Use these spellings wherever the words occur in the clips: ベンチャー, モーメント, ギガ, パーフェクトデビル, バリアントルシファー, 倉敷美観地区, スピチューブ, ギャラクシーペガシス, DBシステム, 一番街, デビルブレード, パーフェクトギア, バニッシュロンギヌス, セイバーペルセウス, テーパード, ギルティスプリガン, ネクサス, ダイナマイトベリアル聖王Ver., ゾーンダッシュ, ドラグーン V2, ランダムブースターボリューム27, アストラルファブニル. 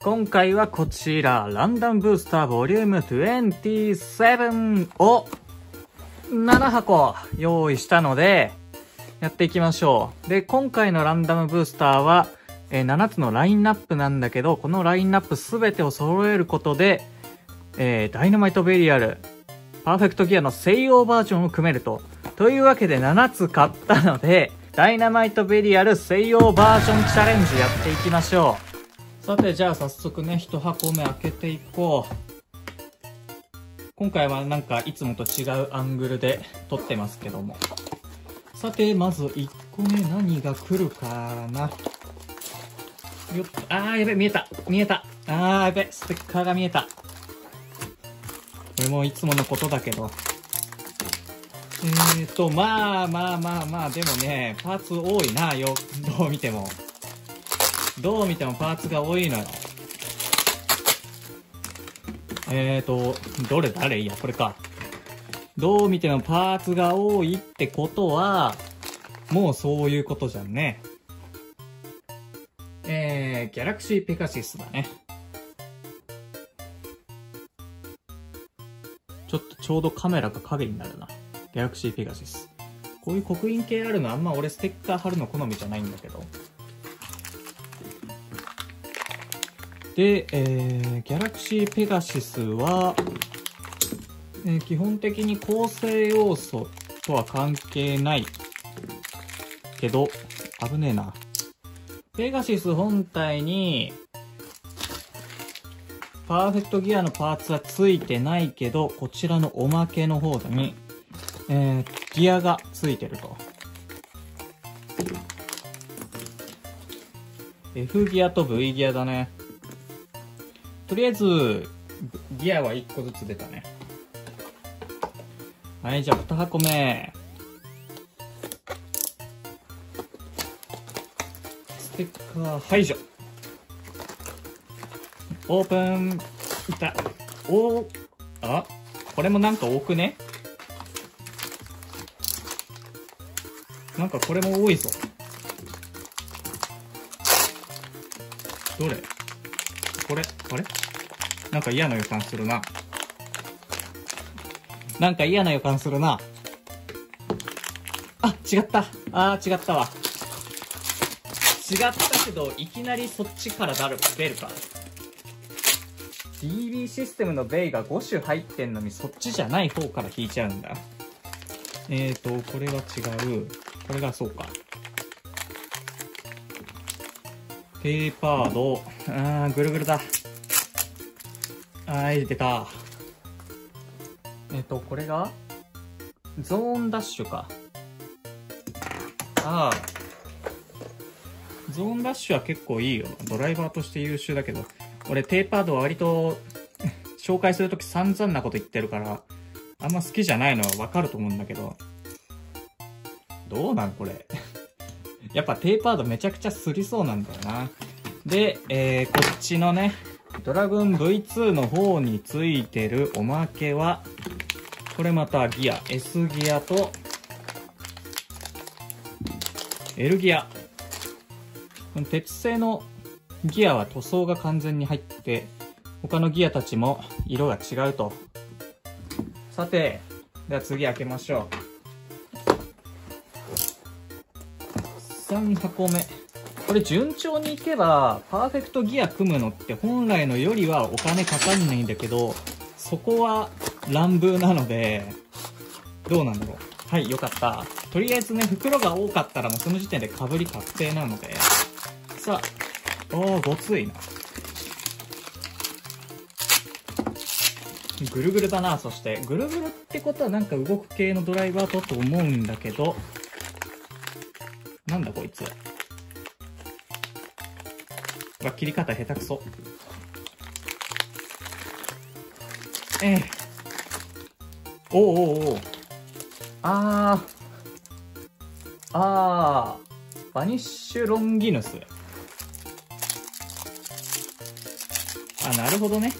今回はこちら、ランダムブースターボリューム27を7箱用意したので、やっていきましょう。で、今回のランダムブースターは、7つのラインナップなんだけど、このラインナップすべてを揃えることで、ダイナマイトベリアル、パーフェクトギアの西洋バージョンを組めると。というわけで7つ買ったので、ダイナマイトベリアル西洋バージョンチャレンジやっていきましょう。さて、じゃあ早速ね、1箱目開けていこう。今回はなんかいつもと違うアングルで撮ってますけども。さて、まず1個目何が来るかな。よっ、あーやべ、見えた見えた、あーやべ、ステッカーが見えた。これもいつものことだけど。まあ、でもね、パーツ多いな、よ、どう見ても。どう見てもパーツが多いのよ。どれ誰？いや、これか。どう見てもパーツが多いってことは、もうそういうことじゃんね。ギャラクシーペガシスだね。ちょっとちょうどカメラが影になるな。ギャラクシーペガシス。こういう刻印系あるのあんま俺ステッカー貼るの好みじゃないんだけど。で、ギャラクシーペガシスは、基本的に構成要素とは関係ないけど、危ねえな。ペガシス本体に、パーフェクトギアのパーツはついてないけど、こちらのおまけの方に、ギアがついてると。F ギアと V ギアだね。とりあえず、ギアは1個ずつ出たね。はい、じゃあ2箱目。ステッカー排除。オープン。いた。あ、これもなんか多くね？なんかこれも多いぞ。どれ？これ？あれ？なんか嫌な予感するな。なんか嫌な予感するな。あ、違った。あー、違ったわ。違ったけど、いきなりそっちから出るか。DB システムのベイが5種入ってんのに、そっちじゃない方から引いちゃうんだ。これは違う。これがそうか。テーパード。ぐるぐるだ。はい、出た。これがゾーンダッシュか。ああ。ゾーンダッシュは結構いいよ。ドライバーとして優秀だけど。俺、テーパードは割と、紹介するとき散々なこと言ってるから、あんま好きじゃないのはわかると思うんだけど。どうなんこれ。やっぱテーパードめちゃくちゃすりそうなんだよな。で、こっちのね、ドラグーン V2 の方についてるおまけは、これまたギア、S ギアと、L ギア。この鉄製のギアは塗装が完全に入ってて、他のギアたちも色が違うと。さて、では次開けましょう。3箱目。これ順調にいけば、パーフェクトギア組むのって本来のよりはお金かかんないんだけど、そこは乱暴なので、どうなんだろう。はい、よかった。とりあえずね、袋が多かったらもうその時点で被り確定なので。さあ、ごついな。ぐるぐるだな、そして。ぐるぐるってことはなんか動く系のドライバーだと思うんだけど、なんだこいつ。うわ、切り方下手くそ。おう。バニッシュロンギヌス。あ、なるほどね。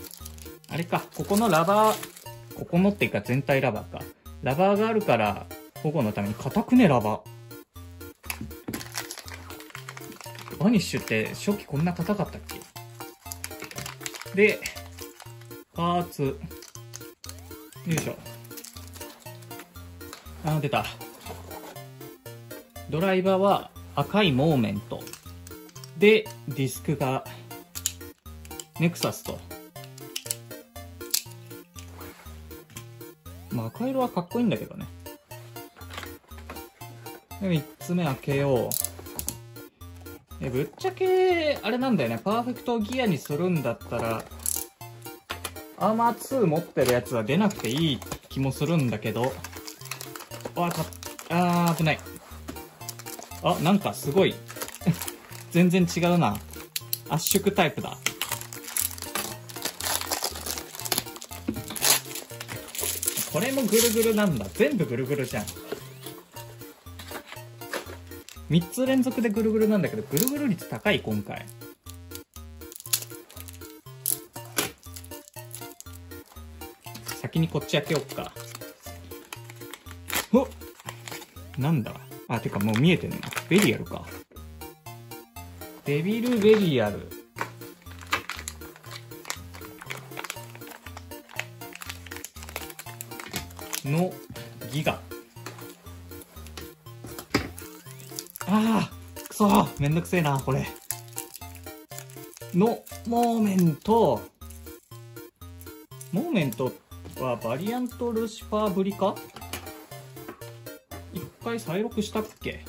あれか、ここのラバー、ここのっていうか全体ラバーか。ラバーがあるから、保護のために硬くね、ラバー。バニッシュって初期こんな硬かったっけ？で、パーツ。よいしょ。出た。ドライバーは赤いモーメント。で、ディスクがネクサスと。まあ、赤色はかっこいいんだけどね。で、3つ目開けよう。ぶっちゃけ、あれなんだよね。パーフェクトギアにするんだったら、アーマー2持ってるやつは出なくていい気もするんだけど。危ない。なんかすごい。全然違うな。圧縮タイプだ。これもぐるぐるなんだ。全部ぐるぐるじゃん。3つ連続でぐるぐるなんだけど、ぐるぐる率高い、今回。先にこっち開けよっか。なんだ。てかもう見えてんな。ベリアルか。デビルベリアル。の、ギガ。くそー、めんどくせえな、これ。の、モーメント。モーメントはバリアントルシファーぶりか？一回再録したっけ？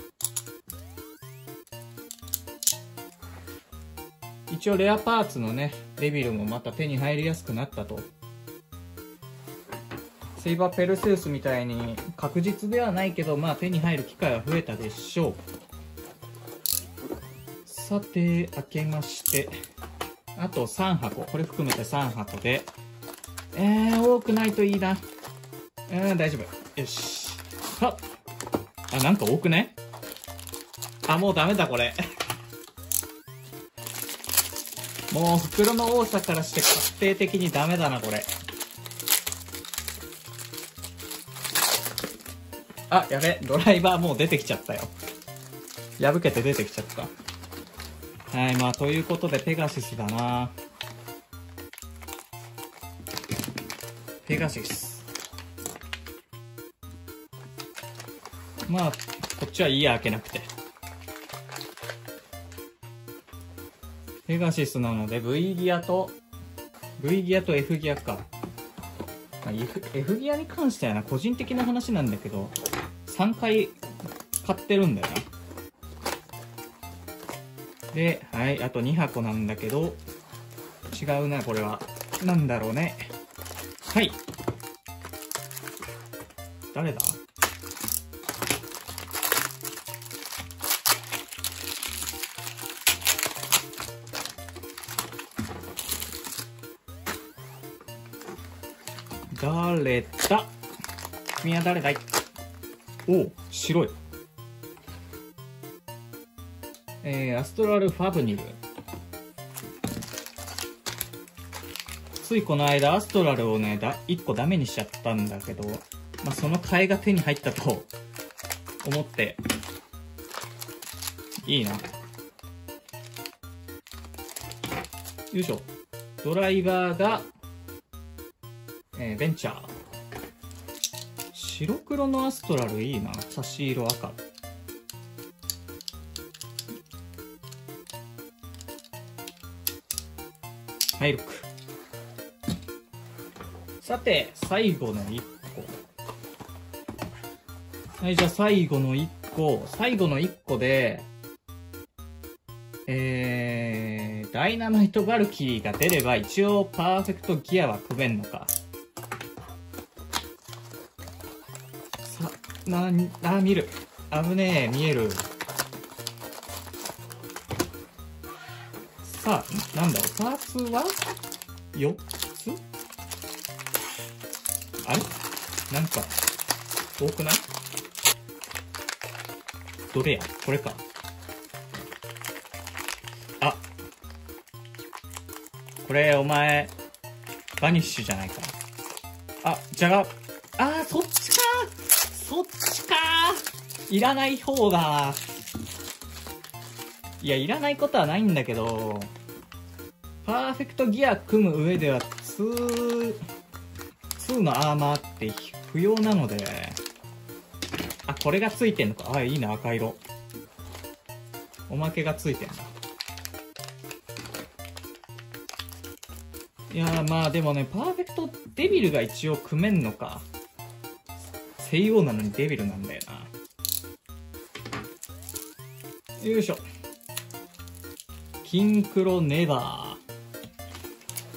一応レアパーツのね、デビルもまた手に入りやすくなったと。セイバーペルセウスみたいに確実ではないけど、まあ手に入る機会は増えたでしょう。さて、開けまして。あと3箱。これ含めて3箱で。多くないといいな。大丈夫。よし。なんか多くね？もうダメだ、これ。もう袋の多さからして確定的にダメだな、これ。やべ。ドライバーもう出てきちゃったよ。破けて出てきちゃった。はい、まあ、ということで、ペガシスだな。ペガシス。まあ、こっちはいいや、開けなくて。ペガシスなので、V ギアと F ギアか。F ギアに関してはな、個人的な話なんだけど、3回買ってるんだよな。で、はい、あと2箱なんだけど、違うな、これは。なんだろうね。はい。誰だ？誰だ？君は誰だい？白い。アストラルファブニル。ついこの間、アストラルをね、1個ダメにしちゃったんだけど、まあ、その替えが手に入ったと思って、いいな。よいしょ。ドライバーが、ベンチャー。白黒のアストラルいいな。差し色赤。はい、6。さて、最後の1個。はい、じゃあ最後の1個。最後の1個で、ダイナマイト・バルキリーが出れば一応パーフェクトギアは組めんのか。見る。危ねえ、見える。なんだろう、パーツは4つ？あれ？なんか、多くない？どれや？これか。これ、お前、バニッシュじゃないか。じゃが、そっちか！そっちか！いらない方だ。いや、いらないことはないんだけど、パーフェクトギア組む上では2のアーマーって不要なので、あ、これがついてんのか。あ、いいな、赤色。おまけがついてんだ。いやー、まあでもね、パーフェクトデビルが一応組めんのか。西洋なのにデビルなんだよな。よいしょ。金黒ネバー。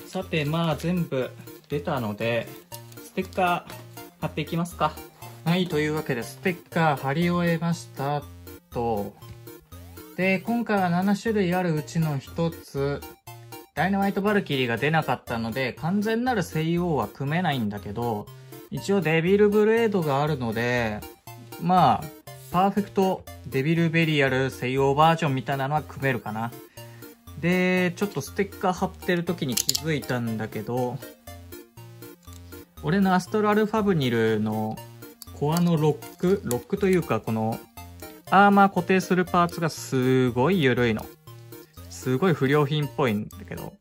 さて、まあ全部出たので、ステッカー貼っていきますか。はい、というわけでステッカー貼り終えましたと。で、今回は7種類あるうちの一つ、ダイナマイト・バルキリーが出なかったので、完全なる西洋は組めないんだけど、一応デビルブレードがあるので、まあ、パーフェクトデビルベリアル西洋バージョンみたいなのは組めるかな。で、ちょっとステッカー貼ってる時に気づいたんだけど、俺のアストラルファブニルのコアのロックというか、このアーマー固定するパーツがすごい緩いの。すごい不良品っぽいんだけど。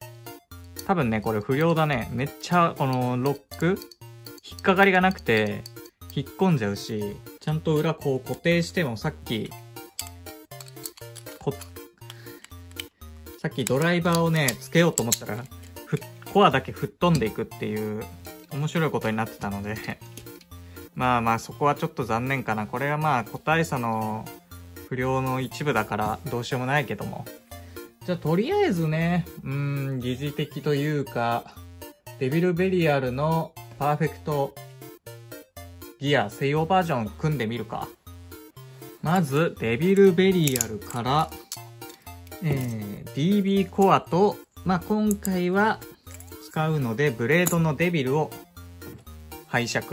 多分ね、これ不良だね。めっちゃ、このロック、引っかかりがなくて、引っ込んじゃうし、ちゃんと裏こう固定しても、さっきドライバーをね、つけようと思ったら、コアだけ吹っ飛んでいくっていう、面白いことになってたので。まあまあ、そこはちょっと残念かな。これはまあ、個体差の不良の一部だから、どうしようもないけども。じゃあ、とりあえずね、疑似的というか、デビルベリアルのパーフェクトギア西洋バージョン組んでみるか。まず、デビルベリアルから、DB コアと、まあ、今回は使うので、ブレードのデビルを拝借。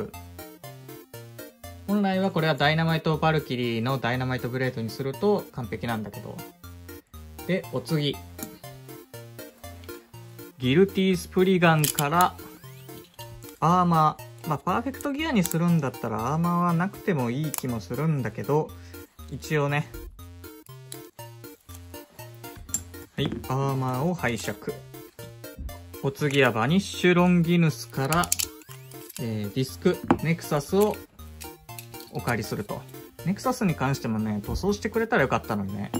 本来はこれはダイナマイト・バルキリーのダイナマイトブレードにすると完璧なんだけど。で、お次。ギルティスプリガンから、アーマー。まあ、パーフェクトギアにするんだったらアーマーはなくてもいい気もするんだけど、一応ね。はい、アーマーを拝借。お次はバニッシュロンギヌスから、ディスク、ネクサスをお借りすると。ネクサスに関してもね、塗装してくれたらよかったのにね。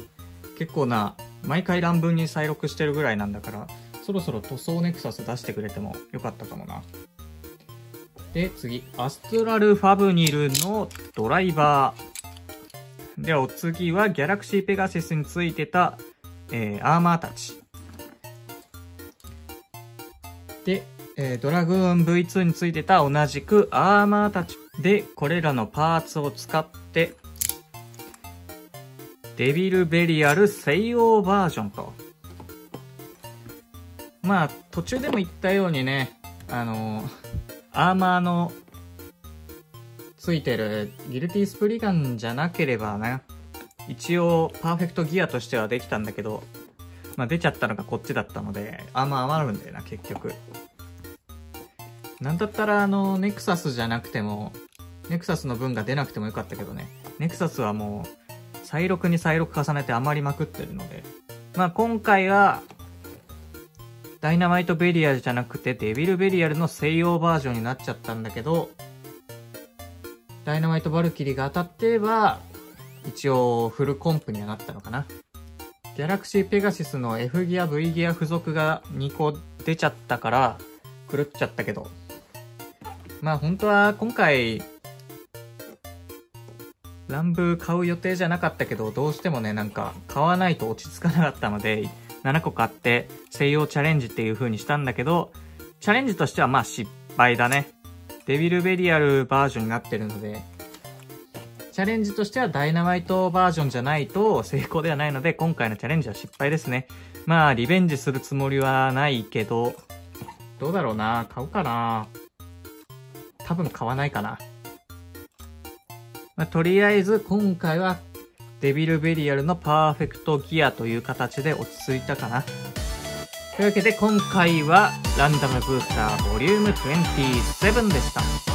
結構な、毎回乱文に再録してるぐらいなんだから、そろそろ塗装ネクサス出してくれてもよかったかもな。で、次、アストラルファブニルのドライバー。では、お次はギャラクシーペガシスについてた、アーマーたち。で、ドラグーン V2 についてた同じくアーマーたち。で、これらのパーツを使って、デビルベリアル西洋バージョンと。まあ、途中でも言ったようにね、アーマーのついてるギルティスプリガンじゃなければね、一応パーフェクトギアとしてはできたんだけど、まあ出ちゃったのがこっちだったので、アーマー余るんだよな、結局。なんだったらネクサスじゃなくても、ネクサスの分が出なくてもよかったけどね。ネクサスはもう、再録に再録重ねて余りまくってるので。まあ今回は、ダイナマイトベリアルじゃなくてデビルベリアルの西洋バージョンになっちゃったんだけど、ダイナマイトバルキリーが当たっては、一応フルコンプにはなったのかな。ギャラクシーペガシスの F ギア、V ギア付属が2個出ちゃったから、狂っちゃったけど。まあ本当は今回、ランブ買う予定じゃなかったけど、どうしてもね、なんか買わないと落ち着かなかったので、7個買って西洋チャレンジっていう風にしたんだけど、チャレンジとしてはまあ失敗だね。デビルベリアルバージョンになってるので、チャレンジとしてはダイナマイトバージョンじゃないと成功ではないので、今回のチャレンジは失敗ですね。まあリベンジするつもりはないけど、どうだろうな、買うかな。多分買わないかな。まあ、とりあえず今回はデビルベリアルのパーフェクトギアという形で落ち着いたかな。というわけで今回はランダムブースターボリューム27でした。